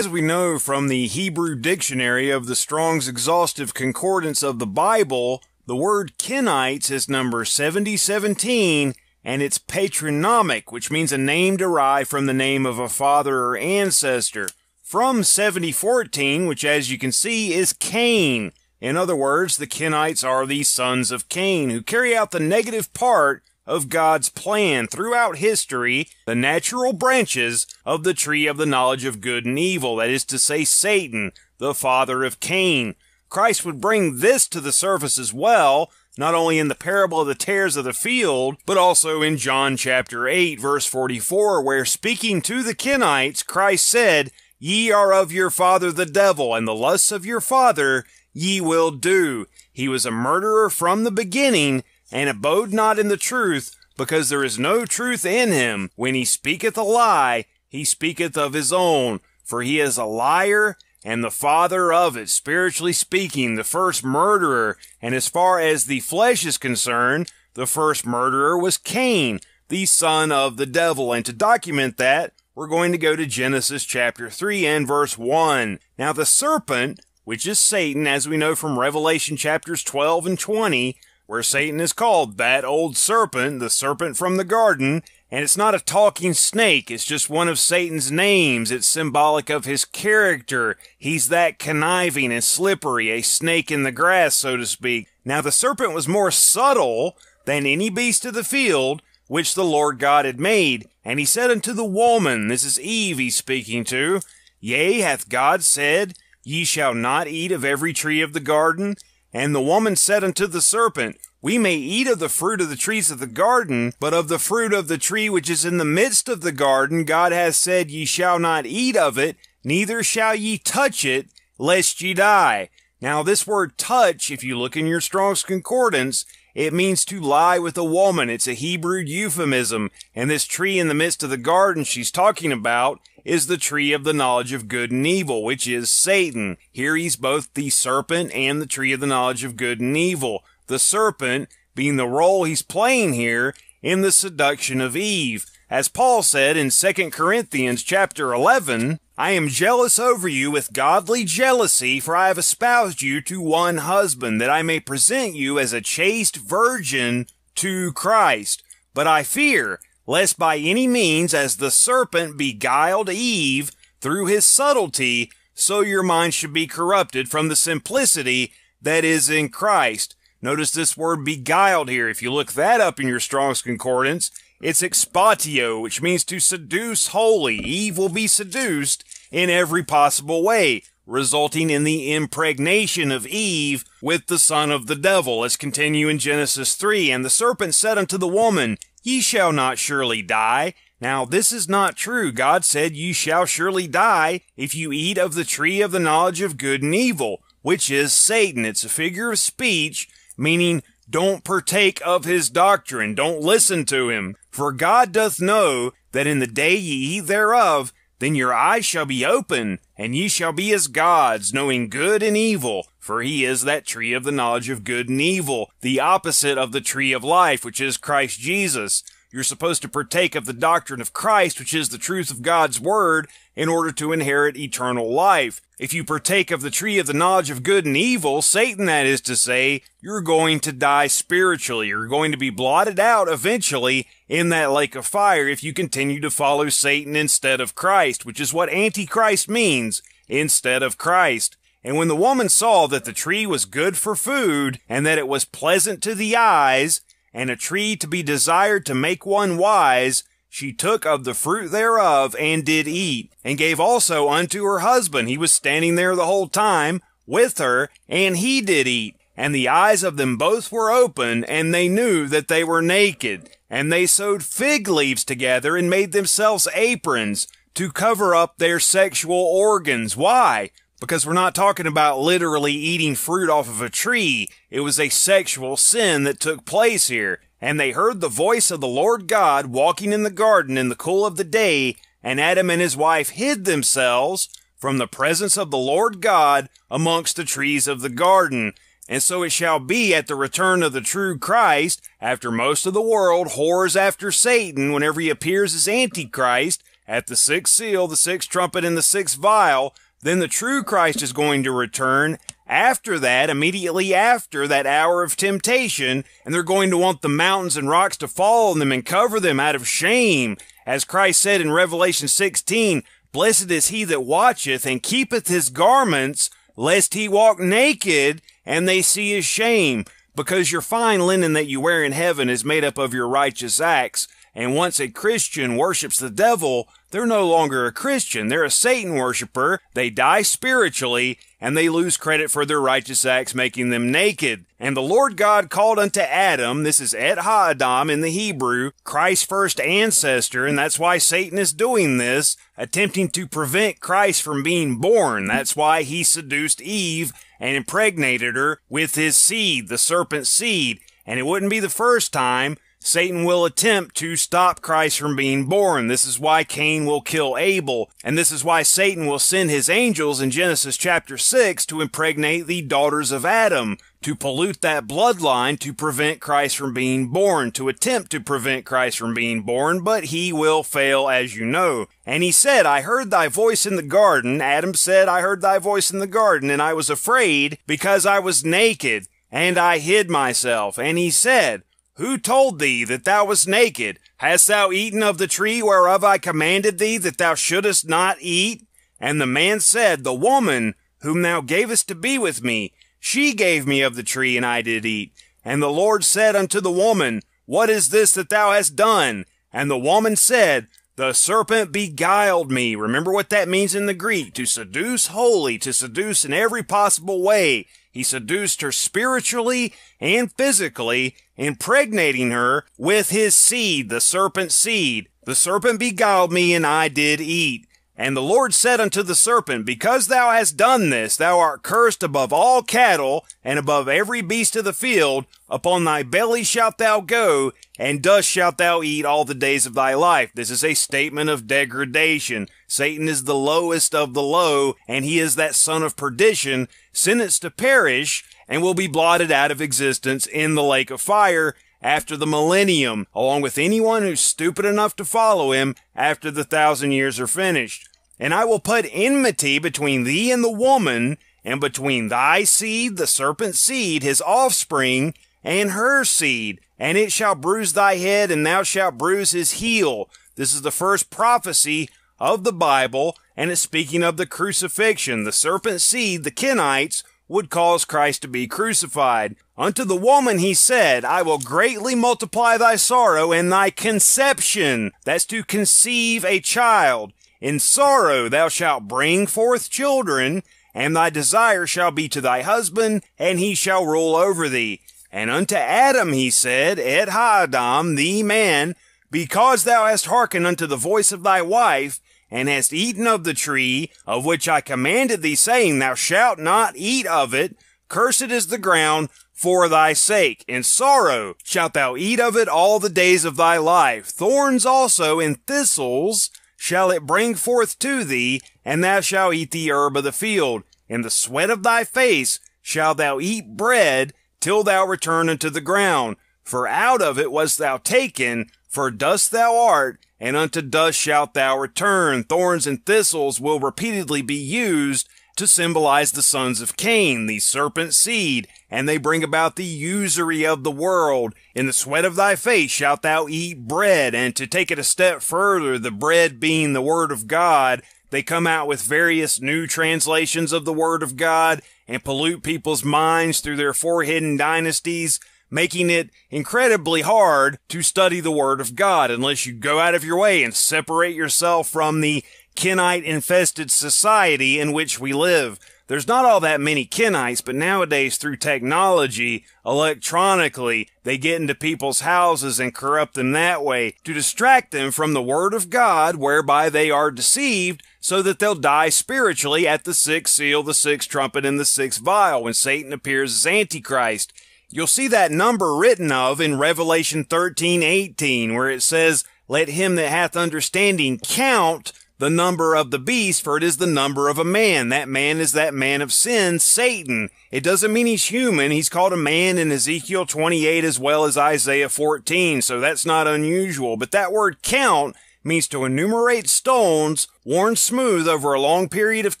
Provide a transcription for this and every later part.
As we know from the Hebrew dictionary of the Strong's Exhaustive Concordance of the Bible, the word Kenites is number 7017, and it's patronymic, which means a name derived from the name of a father or ancestor, from 7014, which as you can see is Cain. In other words, the Kenites are the sons of Cain, who carry out the negative part of God's plan throughout history, the natural branches of the tree of the knowledge of good and evil, that is to say, Satan, the father of Cain. Christ would bring this to the surface as well, not only in the parable of the tares of the field, but also in John chapter 8, verse 44, where speaking to the Kenites, Christ said, "Ye are of your father the devil, and the lusts of your father ye will do. He was a murderer from the beginning, and abode not in the truth, because there is no truth in him. When he speaketh a lie, he speaketh of his own, for he is a liar and the father of it," spiritually speaking, the first murderer. And as far as the flesh is concerned, the first murderer was Cain, the son of the devil. And to document that, we're going to go to Genesis chapter 3 and verse 1. Now the serpent, which is Satan, as we know from Revelation chapters 12 and 20, where Satan is called that old serpent, the serpent from the garden, and it's not a talking snake, it's just one of Satan's names. It's symbolic of his character. He's that conniving and slippery, a snake in the grass, so to speak. Now the serpent was more subtle than any beast of the field which the Lord God had made. And he said unto the woman, this is Eve he's speaking to, "Yea, hath God said, Ye shall not eat of every tree of the garden? And the woman said unto the serpent, We may eat of the fruit of the trees of the garden, but of the fruit of the tree which is in the midst of the garden, God hath said, Ye shall not eat of it, neither shall ye touch it, lest ye die." Now this word touch, if you look in your Strong's Concordance, it means to lie with a woman. It's a Hebrew euphemism. And this tree in the midst of the garden she's talking about is the tree of the knowledge of good and evil, which is Satan. Here he's both the serpent and the tree of the knowledge of good and evil, the serpent being the role he's playing here in the seduction of Eve. As Paul said in 2 Corinthians chapter 11, "I am jealous over you with godly jealousy, for I have espoused you to one husband, that I may present you as a chaste virgin to Christ. But I fear, lest by any means, as the serpent beguiled Eve through his subtlety, so your mind should be corrupted from the simplicity that is in Christ." Notice this word beguiled here. If you look that up in your Strong's Concordance, it's expatio, which means to seduce wholly. Eve will be seduced in every possible way, resulting in the impregnation of Eve with the son of the devil. Let's continue in Genesis 3. "And the serpent said unto the woman, Ye shall not surely die. Now this is not true. God said, Ye shall surely die if you eat of the tree of the knowledge of good and evil," which is Satan. It's a figure of speech, meaning don't partake of his doctrine, don't listen to him. "For God doth know that in the day ye eat thereof, then your eyes shall be open, and ye shall be as gods, knowing good and evil." For he is that tree of the knowledge of good and evil, the opposite of the tree of life, which is Christ Jesus. You're supposed to partake of the doctrine of Christ, which is the truth of God's word, in order to inherit eternal life. If you partake of the tree of the knowledge of good and evil, Satan, that is to say, you're going to die spiritually. You're going to be blotted out eventually in that lake of fire if you continue to follow Satan instead of Christ, which is what Antichrist means, instead of Christ. "And when the woman saw that the tree was good for food, and that it was pleasant to the eyes, and a tree to be desired to make one wise, she took of the fruit thereof, and did eat, and gave also unto her husband." He was standing there the whole time with her, and he did eat. "And the eyes of them both were open, and they knew that they were naked. And they sewed fig leaves together, and made themselves aprons to cover up their sexual organs." Why? Because we're not talking about literally eating fruit off of a tree. It was a sexual sin that took place here. "And they heard the voice of the Lord God walking in the garden in the cool of the day, and Adam and his wife hid themselves from the presence of the Lord God amongst the trees of the garden. And so it shall be at the return of the true Christ, after most of the world whores after Satan, whenever he appears as Antichrist, at the sixth seal, the sixth trumpet, and the sixth vial, then the true Christ is going to return after that, immediately after that hour of temptation, and they're going to want the mountains and rocks to fall on them and cover them out of shame. As Christ said in Revelation 16, "Blessed is he that watcheth and keepeth his garments, lest he walk naked, and they see his shame." Because your fine linen that you wear in heaven is made up of your righteous acts. And once a Christian worships the devil, they're no longer a Christian. They're a Satan worshiper. They die spiritually, and they lose credit for their righteous acts, making them naked. And the Lord God called unto Adam, this is Et Ha-Adam in the Hebrew, Christ's first ancestor, and that's why Satan is doing this, attempting to prevent Christ from being born. That's why he seduced Eve and impregnated her with his seed, the serpent's seed. And it wouldn't be the first time. Satan will attempt to stop Christ from being born. This is why Cain will kill Abel, and this is why Satan will send his angels in Genesis chapter 6 to impregnate the daughters of Adam, to pollute that bloodline to prevent Christ from being born, to attempt to prevent Christ from being born, but he will fail, as you know. And he said, "I heard thy voice in the garden." Adam said, "I heard thy voice in the garden, and I was afraid because I was naked, and I hid myself." And he said, "Who told thee that thou wast naked? Hast thou eaten of the tree whereof I commanded thee that thou shouldest not eat?" And the man said, "The woman whom thou gavest to be with me, she gave me of the tree, and I did eat." And the Lord said unto the woman, "What is this that thou hast done?" And the woman said, "The serpent beguiled me." Remember what that means in the Greek, to seduce wholly, to seduce in every possible way. He seduced her spiritually and physically, impregnating her with his seed, the serpent's seed. "The serpent beguiled me, and I did eat." And the Lord said unto the serpent, "Because thou hast done this, thou art cursed above all cattle, and above every beast of the field. Upon thy belly shalt thou go, and dust shalt thou eat all the days of thy life." This is a statement of degradation. Satan is the lowest of the low, and he is that son of perdition, sentenced to perish, and will be blotted out of existence in the lake of fire after the millennium, along with anyone who's stupid enough to follow him after the 1,000 years are finished. "And I will put enmity between thee and the woman, and between thy seed, the serpent's seed, his offspring, and her seed, and it shall bruise thy head, and thou shalt bruise his heel." This is the first prophecy of the Bible, and it's speaking of the crucifixion. The serpent's seed, the Kenites, would cause Christ to be crucified. Unto the woman he said, "I will greatly multiply thy sorrow and thy conception." That's to conceive a child. "In sorrow thou shalt bring forth children, and thy desire shall be to thy husband, and he shall rule over thee." And unto Adam he said, Et Ha-Adam, the man, "Because thou hast hearkened unto the voice of thy wife, and hast eaten of the tree, of which I commanded thee, saying, Thou shalt not eat of it, cursed is the ground for thy sake. In sorrow shalt thou eat of it all the days of thy life. Thorns also and thistles shall it bring forth to thee, and thou shalt eat the herb of the field. In the sweat of thy face shalt thou eat bread, till thou return unto the ground. For out of it wast thou taken, for dust thou art, and unto dust shalt thou return." Thorns and thistles will repeatedly be used to symbolize the sons of Cain, the serpent's seed, and they bring about the usury of the world. "In the sweat of thy face shalt thou eat bread," and to take it a step further, the bread being the Word of God, they come out with various new translations of the Word of God and pollute people's minds through their four hidden dynasties, making it incredibly hard to study the Word of God unless you go out of your way and separate yourself from the Kenite-infested society in which we live. There's not all that many Kenites, but nowadays through technology, electronically, they get into people's houses and corrupt them that way to distract them from the Word of God, whereby they are deceived, so that they'll die spiritually at the sixth seal, the sixth trumpet, and the sixth vial when Satan appears as Antichrist. You'll see that number written of in Revelation 13:18, where it says, "Let him that hath understanding count the number of the beast, for it is the number of a man." That man is that man of sin, Satan. It doesn't mean he's human. He's called a man in Ezekiel 28 as well as Isaiah 14, so that's not unusual. But that word count means to enumerate stones worn smooth over a long period of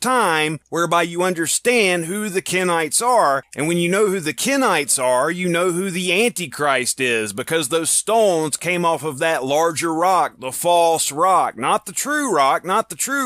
time, whereby you understand who the Kenites are. And when you know who the Kenites are, you know who the Antichrist is, because those stones came off of that larger rock, the false rock, not the true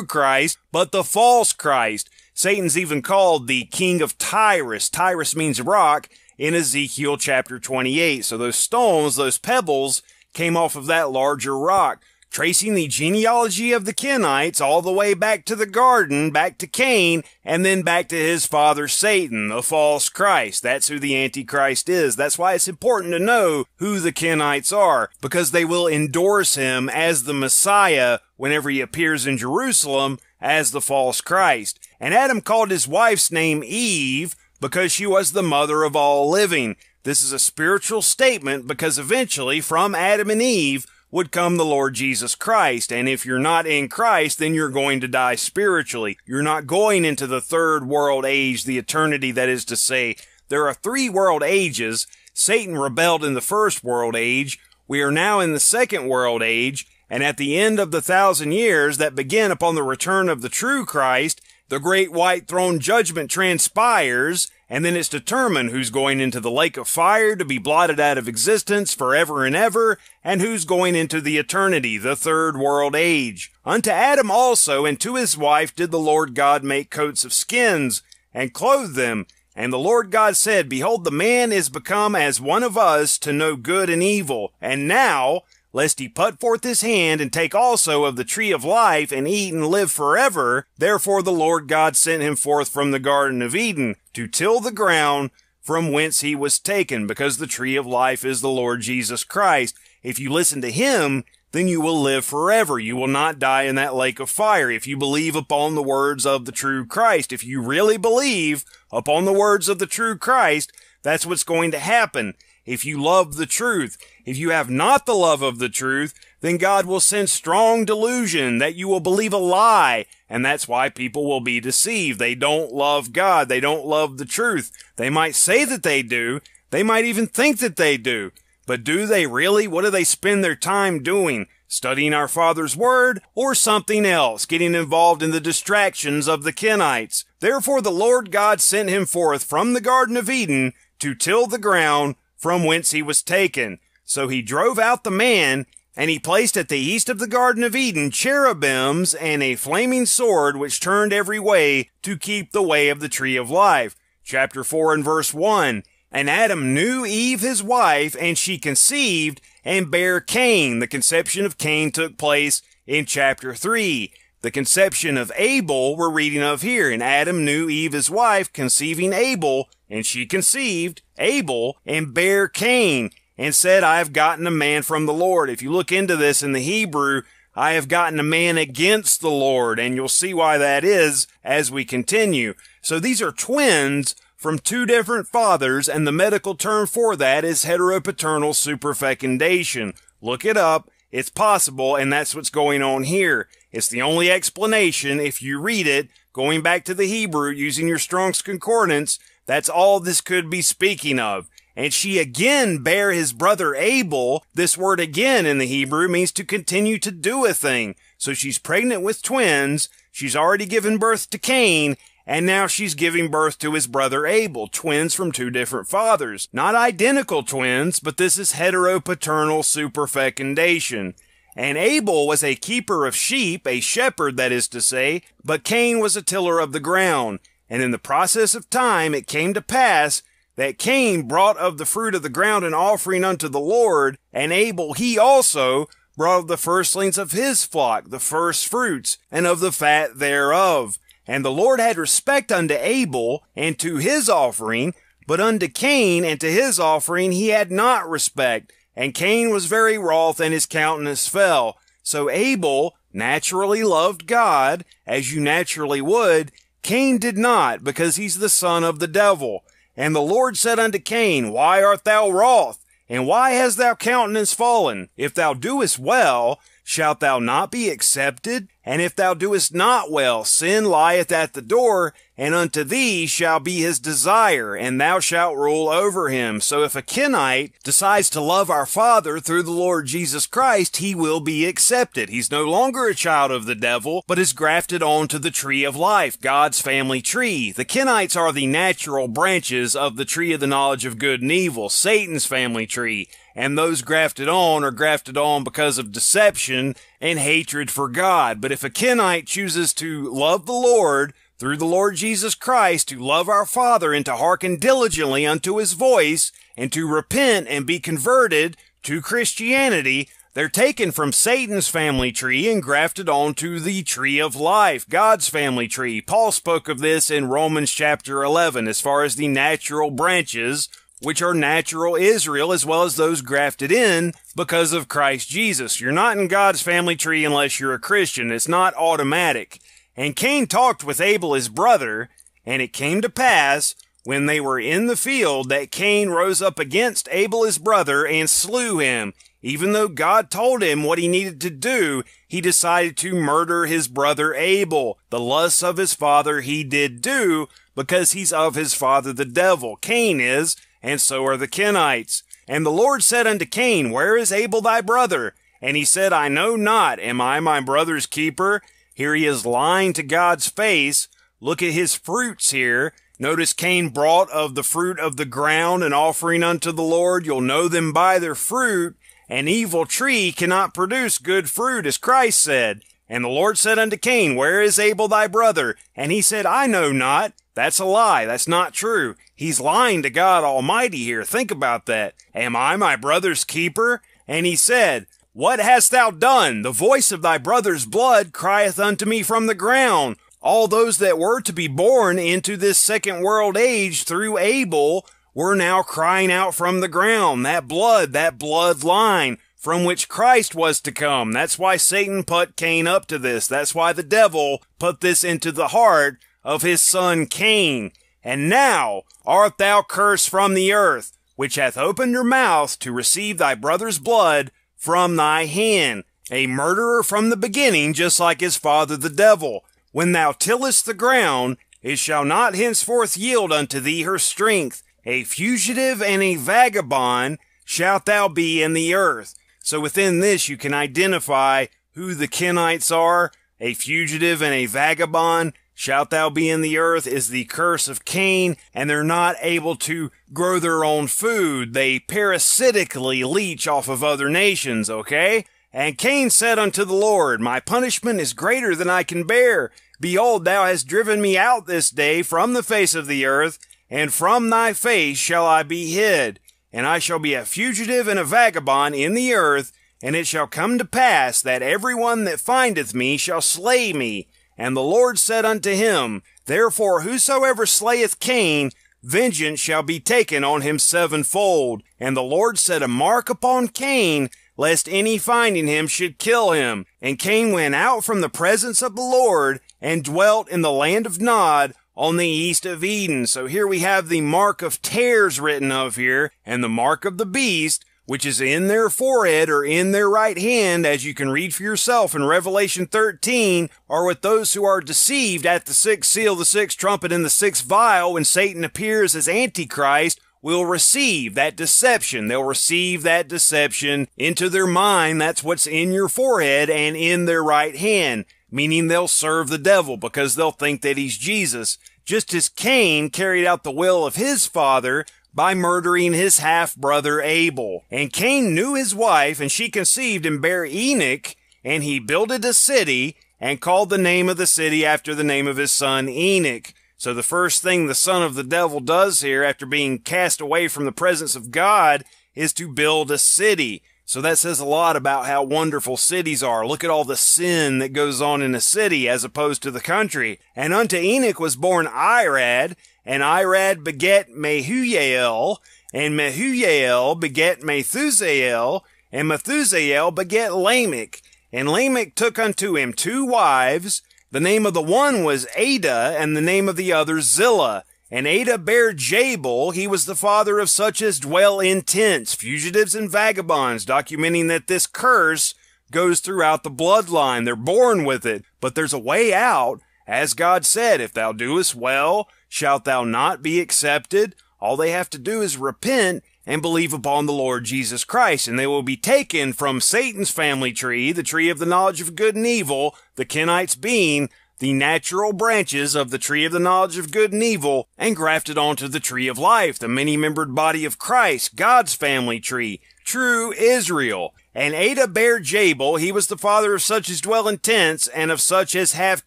Christ, but the false Christ. Satan's even called the king of Tyrus. Tyrus means rock in Ezekiel chapter 28. So those stones, those pebbles, came off of that larger rock, tracing the genealogy of the Kenites all the way back to the garden, back to Cain, and then back to his father Satan, the false Christ. That's who the Antichrist is. That's why it's important to know who the Kenites are, because they will endorse him as the Messiah whenever he appears in Jerusalem as the false Christ. And Adam called his wife's name Eve because she was the mother of all living. This is a spiritual statement, because eventually from Adam and Eve would come the Lord Jesus Christ. And if you're not in Christ, then you're going to die spiritually. You're not going into the third world age, the eternity, that is to say. There are three world ages. Satan rebelled in the first world age. We are now in the second world age. And at the end of the 1,000 years that begin upon the return of the true Christ, the great white throne judgment transpires, and then it's determined who's going into the lake of fire to be blotted out of existence forever and ever, and who's going into the eternity, the third world age. Unto Adam also and to his wife did the Lord God make coats of skins, and clothe them. And the Lord God said, Behold, the man is become as one of us, to know good and evil. And now, lest he put forth his hand, and take also of the tree of life, and eat and live forever. Therefore the Lord God sent him forth from the Garden of Eden, to till the ground from whence he was taken, because the tree of life is the Lord Jesus Christ. If you listen to him, then you will live forever. You will not die in that lake of fire, if you believe upon the words of the true Christ. If you really believe upon the words of the true Christ, that's what's going to happen. If you love the truth, if you have not the love of the truth, then God will send strong delusion that you will believe a lie. And that's why people will be deceived. They don't love God. They don't love the truth. They might say that they do. They might even think that they do. But do they really? What do they spend their time doing? Studying our Father's Word, or something else, getting involved in the distractions of the Kenites. Therefore the Lord God sent him forth from the Garden of Eden to till the ground from whence he was taken. So he drove out the man, and he placed at the east of the Garden of Eden cherubims and a flaming sword which turned every way to keep the way of the tree of life. Chapter 4 and verse 1. And Adam knew Eve his wife, and she conceived and bare Cain. The conception of Cain took place in chapter 3. The conception of Abel we're reading of here. And Adam knew Eve his wife, conceiving Abel, and she conceived Abel and bare Cain, and said, I have gotten a man from the Lord. If you look into this in the Hebrew, I have gotten a man against the Lord, and you'll see why that is as we continue. So these are twins from two different fathers, and the medical term for that is heteropaternal superfecundation. Look it up. It's possible, and that's what's going on here. It's the only explanation, if you read it, going back to the Hebrew, using your Strong's Concordance, that's all this could be speaking of. And she again bare his brother Abel. This word again in the Hebrew means to continue to do a thing. So she's pregnant with twins. She's already given birth to Cain. And now she's giving birth to his brother Abel. Twins from two different fathers. Not identical twins, but this is heteropaternal superfecundation. And Abel was a keeper of sheep, a shepherd, that is to say, but Cain was a tiller of the ground. And in the process of time it came to pass that Cain brought of the fruit of the ground an offering unto the Lord, and Abel he also brought of the firstlings of his flock, the first fruits, and of the fat thereof. And the Lord had respect unto Abel and to his offering, but unto Cain and to his offering he had not respect. And Cain was very wroth, and his countenance fell. So Abel naturally loved God, as you naturally would. Cain did not, because he's the son of the devil. And the Lord said unto Cain, Why art thou wroth? And why hast thou countenance fallen? If thou doest well, shalt thou not be accepted? And if thou doest not well, sin lieth at the door, and unto thee shall be his desire, and thou shalt rule over him. So if a Kenite decides to love our Father through the Lord Jesus Christ, he will be accepted. He's no longer a child of the devil, but is grafted onto the tree of life, God's family tree. The Kenites are the natural branches of the tree of the knowledge of good and evil, Satan's family tree. And those grafted on are grafted on because of deception and hatred for God. But if a Kenite chooses to love the Lord through the Lord Jesus Christ, to love our Father and to hearken diligently unto his voice and to repent and be converted to Christianity, they're taken from Satan's family tree and grafted onto the tree of life, God's family tree. Paul spoke of this in Romans chapter 11 as far as the natural branches, which are natural Israel, as well as those grafted in because of Christ Jesus. You're not in God's family tree unless you're a Christian. It's not automatic. And Cain talked with Abel his brother, and it came to pass, when they were in the field, that Cain rose up against Abel his brother and slew him. Even though God told him what he needed to do, he decided to murder his brother Abel. The lusts of his father he did do, because he's of his father the devil. Cain is, and so are the Kenites. And the Lord said unto Cain, Where is Abel thy brother? And he said, I know not. Am I my brother's keeper? Here he is lying to God's face. Look at his fruits here. Notice Cain brought of the fruit of the ground an offering unto the Lord. You'll know them by their fruit. An evil tree cannot produce good fruit, as Christ said. And the Lord said unto Cain, Where is Abel thy brother? And he said, I know not. That's a lie. That's not true. He's lying to God Almighty here. Think about that. Am I my brother's keeper? And he said, What hast thou done? The voice of thy brother's blood crieth unto me from the ground. All those that were to be born into this second world age through Abel were now crying out from the ground. That bloodline from which Christ was to come. That's why Satan put Cain up to this. That's why the devil put this into the heart of his son Cain. And now art thou cursed from the earth, which hath opened her mouth to receive thy brother's blood from thy hand. A murderer from the beginning, just like his father the devil. When thou tillest the ground, it shall not henceforth yield unto thee her strength. A fugitive and a vagabond shalt thou be in the earth. So within this you can identify who the Kenites are. A fugitive and a vagabond shalt thou be in the earth is the curse of Cain, and they're not able to grow their own food. They parasitically leech off of other nations, okay? And Cain said unto the Lord, My punishment is greater than I can bear. Behold, thou hast driven me out this day from the face of the earth, and from thy face shall I be hid. And I shall be a fugitive and a vagabond in the earth, and it shall come to pass that every one that findeth me shall slay me. And the Lord said unto him, Therefore whosoever slayeth Cain, vengeance shall be taken on him sevenfold. And the Lord set a mark upon Cain, lest any finding him should kill him. And Cain went out from the presence of the Lord, and dwelt in the land of Nod, on the east of Eden. So here we have the mark of tares written of here, and the mark of the beast, which is in their forehead or in their right hand, as you can read for yourself in Revelation 13, are with those who are deceived at the sixth seal, the sixth trumpet, and the sixth vial, when Satan appears as Antichrist, will receive that deception. They'll receive that deception into their mind. That's what's in your forehead and in their right hand, meaning they'll serve the devil because they'll think that he's Jesus. Just as Cain carried out the will of his father by murdering his half-brother Abel. And Cain knew his wife, and she conceived and bare Enoch, and he builded a city, and called the name of the city after the name of his son Enoch. So the first thing the son of the devil does here, after being cast away from the presence of God, is to build a city. So that says a lot about how wonderful cities are. Look at all the sin that goes on in a city as opposed to the country. And unto Enoch was born Irad, and Irad begat Mehujael, and Mehujael begat Methusael, and Methusael begat Lamech. And Lamech took unto him two wives. The name of the one was Ada, and the name of the other Zillah. And Ada bare Jabal. He was the father of such as dwell in tents, fugitives and vagabonds, documenting that this curse goes throughout the bloodline. They're born with it. But there's a way out. As God said, if thou doest well, shalt thou not be accepted? All they have to do is repent and believe upon the Lord Jesus Christ, and they will be taken from Satan's family tree, the tree of the knowledge of good and evil, the Kenites being the natural branches of the tree of the knowledge of good and evil, and grafted onto the tree of life, the many-membered body of Christ, God's family tree, true Israel. And Ada bare Jabal, he was the father of such as dwell in tents, and of such as have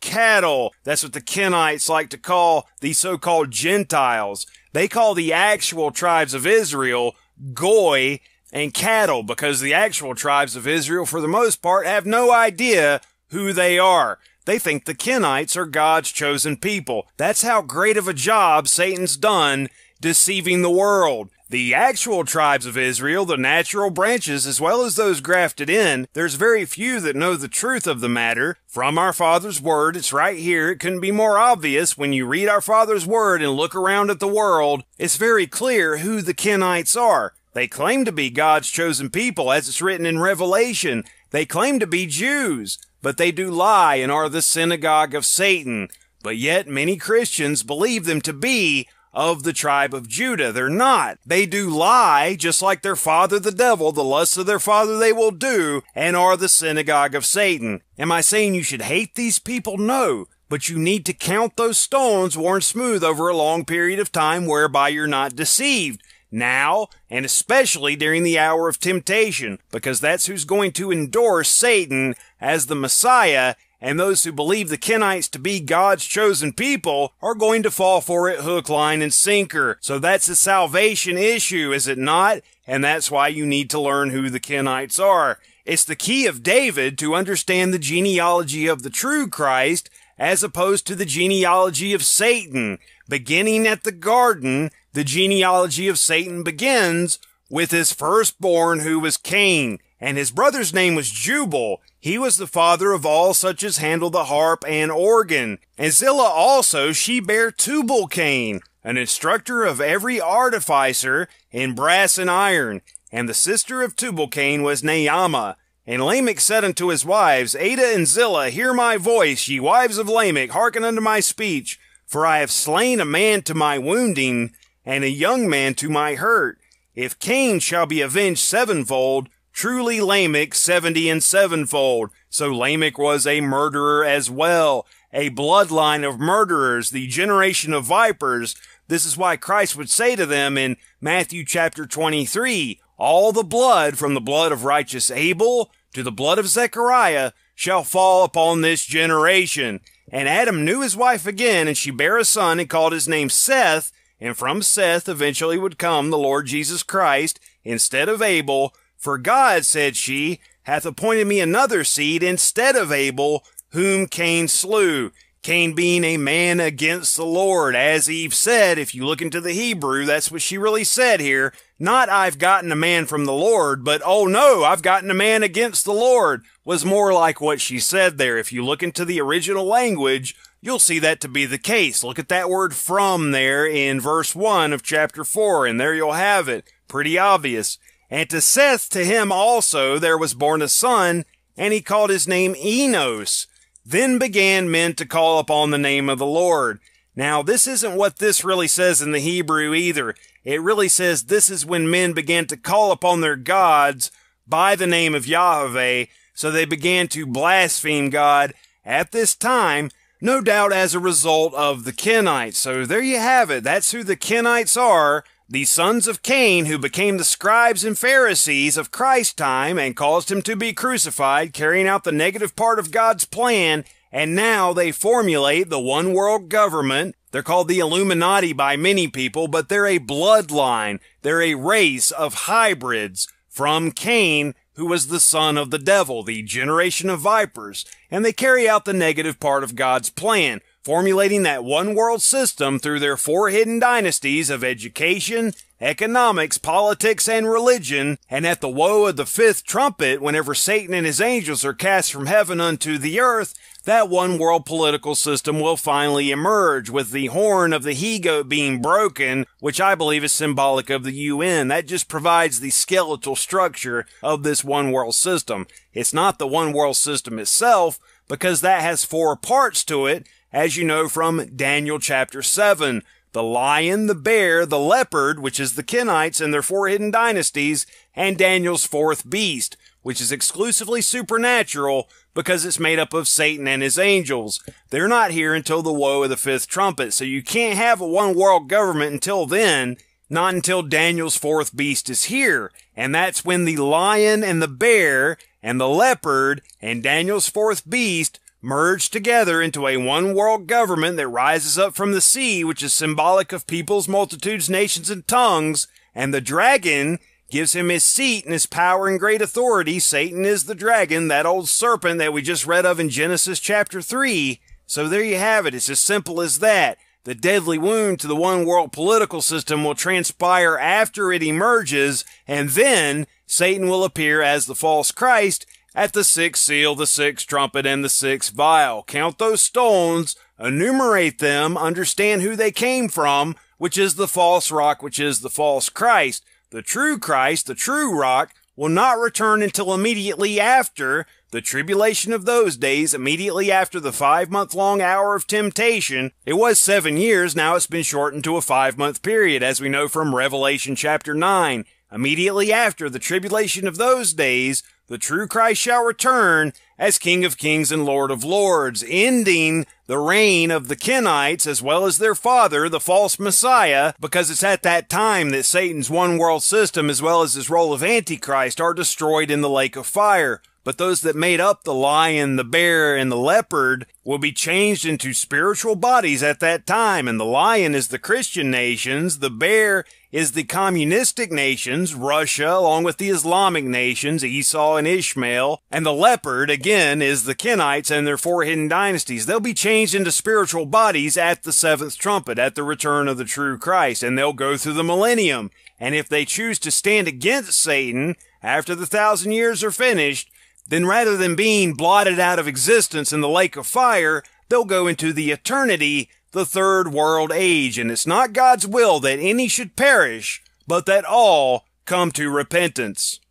cattle. That's what the Kenites like to call the so-called Gentiles. They call the actual tribes of Israel Goy and cattle, because the actual tribes of Israel, for the most part, have no idea who they are. They think the Kenites are God's chosen people. That's how great of a job Satan's done deceiving the world. The actual tribes of Israel, the natural branches, as well as those grafted in, there's very few that know the truth of the matter. From our Father's Word, it's right here. It couldn't be more obvious when you read our Father's Word and look around at the world. It's very clear who the Kenites are. They claim to be God's chosen people, as it's written in Revelation. They claim to be Jews, but they do lie and are the synagogue of Satan. But yet many Christians believe them to be of the tribe of Judah. They're not. They do lie, just like their father the devil, the lusts of their father they will do, and are the synagogue of Satan. Am I saying you should hate these people? No, but you need to count those stones worn smooth over a long period of time, whereby you're not deceived now, and especially during the hour of temptation, because that's who's going to endorse Satan as the Messiah. And those who believe the Kenites to be God's chosen people are going to fall for it hook, line, and sinker. So that's a salvation issue, is it not? And that's why you need to learn who the Kenites are. It's the key of David to understand the genealogy of the true Christ as opposed to the genealogy of Satan. Beginning at the garden, the genealogy of Satan begins with his firstborn, who was Cain, and his brother's name was Jubal. He was the father of all such as handle the harp and organ. And Zillah also, she bare Tubal-Cain, an instructor of every artificer in brass and iron. And the sister of Tubal-Cain was Naamah. And Lamech said unto his wives, Ada and Zillah, hear my voice, ye wives of Lamech, hearken unto my speech. For I have slain a man to my wounding, and a young man to my hurt. If Cain shall be avenged sevenfold, truly Lamech 70 and sevenfold. So Lamech was a murderer as well, a bloodline of murderers, the generation of vipers. This is why Christ would say to them in Matthew chapter 23, all the blood from the blood of righteous Abel to the blood of Zechariah shall fall upon this generation. And Adam knew his wife again, and she bare a son and called his name Seth. And from Seth eventually would come the Lord Jesus Christ instead of Abel. For God, said she, hath appointed me another seed instead of Abel, whom Cain slew. Cain being a man against the Lord. As Eve said, if you look into the Hebrew, that's what she really said here. Not, I've gotten a man from the Lord, but, oh no, I've gotten a man against the Lord, was more like what she said there. If you look into the original language, you'll see that to be the case. Look at that word from there in verse 1 of chapter 4, and there you'll have it. Pretty obvious. And to Seth, to him also, there was born a son, and he called his name Enos. Then began men to call upon the name of the Lord. Now, this isn't what this really says in the Hebrew either. It really says this is when men began to call upon their gods by the name of Yahweh, so they began to blaspheme God at this time, no doubt as a result of the Kenites. So there you have it. That's who the Kenites are. The sons of Cain, who became the scribes and Pharisees of Christ's time and caused him to be crucified, carrying out the negative part of God's plan, and now they formulate the one world government. They're called the Illuminati by many people, but they're a bloodline. They're a race of hybrids from Cain, who was the son of the devil, the generation of vipers, and they carry out the negative part of God's plan, formulating that one world system through their four hidden dynasties of education, economics, politics, and religion, and at the woe of the fifth trumpet, whenever Satan and his angels are cast from heaven unto the earth, that one world political system will finally emerge, with the horn of the he-goat being broken, which I believe is symbolic of the UN. That just provides the skeletal structure of this one world system. It's not the one world system itself, because that has four parts to it, as you know from Daniel chapter 7. The lion, the bear, the leopard, which is the Kenites and their four hidden dynasties, and Daniel's fourth beast, which is exclusively supernatural because it's made up of Satan and his angels. They're not here until the woe of the fifth trumpet, so you can't have a one-world government until then, not until Daniel's fourth beast is here. And that's when the lion and the bear and the leopard and Daniel's fourth beast merged together into a one-world government that rises up from the sea, which is symbolic of peoples, multitudes, nations, and tongues, and the dragon gives him his seat and his power and great authority. Satan is the dragon, that old serpent that we just read of in Genesis chapter 3. So there you have it. It's as simple as that. The deadly wound to the one-world political system will transpire after it emerges, and then Satan will appear as the false Christ at the sixth seal, the sixth trumpet, and the sixth vial. Count those stones, enumerate them, understand who they came from, which is the false rock, which is the false Christ. The true Christ, the true rock, will not return until immediately after the tribulation of those days, immediately after the 5-month-long hour of temptation. It was 7 years, now it's been shortened to a 5-month period, as we know from Revelation chapter 9. Immediately after the tribulation of those days, the true Christ shall return as King of Kings and Lord of Lords, ending the reign of the Kenites as well as their father, the false Messiah, because it's at that time that Satan's one-world system as well as his role of Antichrist are destroyed in the lake of fire. But those that made up the lion, the bear, and the leopard will be changed into spiritual bodies at that time, and the lion is the Christian nations, the bear is the communistic nations, Russia, along with the Islamic nations, Esau and Ishmael, and the leopard, again, is the Kenites and their four hidden dynasties. They'll be changed into spiritual bodies at the seventh trumpet, at the return of the true Christ, and they'll go through the millennium. And if they choose to stand against Satan after the 1,000 years are finished, then rather than being blotted out of existence in the lake of fire, they'll go into the eternity, the third world age, and it's not God's will that any should perish, but that all come to repentance.